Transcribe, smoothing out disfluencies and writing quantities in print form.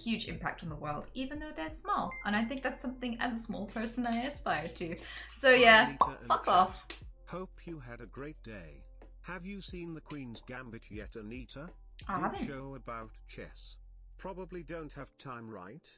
huge impact on the world, even though they're small. And I think that's something as a small person I aspire to. So yeah, fuck off. Hope you had a great day. Have you seen the Queen's Gambit yet, Anita? I haven't. Good show about chess. Probably don't have time, right?